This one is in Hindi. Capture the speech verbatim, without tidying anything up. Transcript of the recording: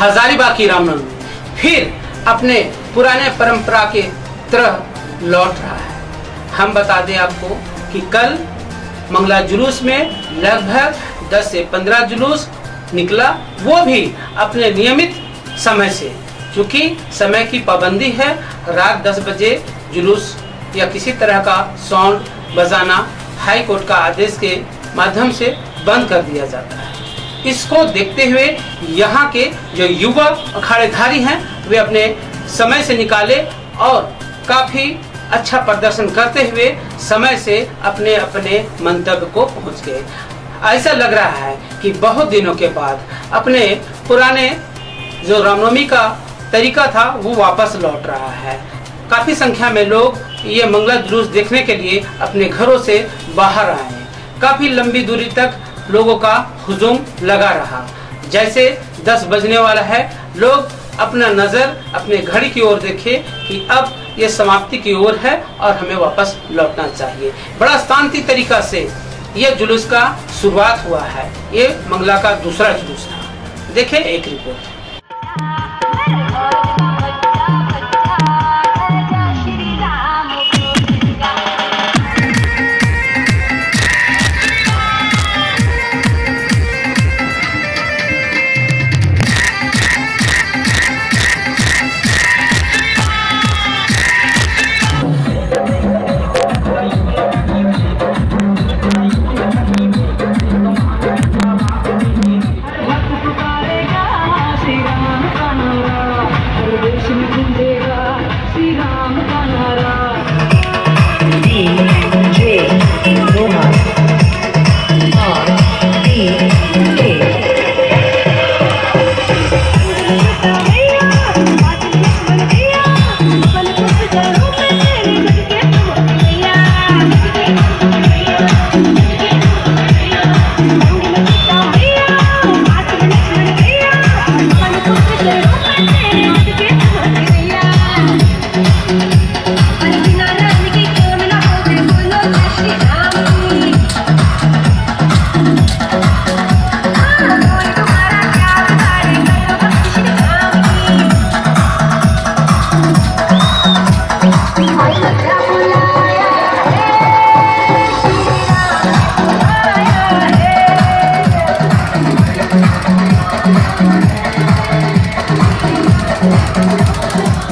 हजारीबाग की रामनवमी फिर अपने पुराने परंपरा के तरह लौट रहा है। हम बता दें आपको कि कल मंगला जुलूस में लगभग दस से पंद्रह जुलूस निकला, वो भी अपने नियमित समय से, क्योंकि समय की पाबंदी है। रात दस बजे जुलूस या किसी तरह का साउंड बजाना हाई कोर्ट का आदेश के माध्यम से बंद कर दिया जाता है। इसको देखते हुए यहाँ के जो युवा अखाड़ेधारी हैं वे अपने समय से निकाले और काफी अच्छा प्रदर्शन करते हुए समय से अपने अपने मंतव्य को पहुँच गए। ऐसा लग रहा है कि बहुत दिनों के बाद अपने पुराने जो रामनवमी का तरीका था वो वापस लौट रहा है। काफी संख्या में लोग ये मंगला जुलूस देखने के लिए अपने घरों से बाहर आए। काफी लंबी दूरी तक लोगों का हुजूम लगा रहा। जैसे दस बजने वाला है, लोग अपना नजर अपने घड़ी की ओर देखे कि अब ये समाप्ति की ओर है और हमें वापस लौटना चाहिए। बड़ा शांति तरीका से ये जुलूस का शुरुआत हुआ है। ये मंगला का दूसरा जुलूस था। देखें एक रिपोर्ट।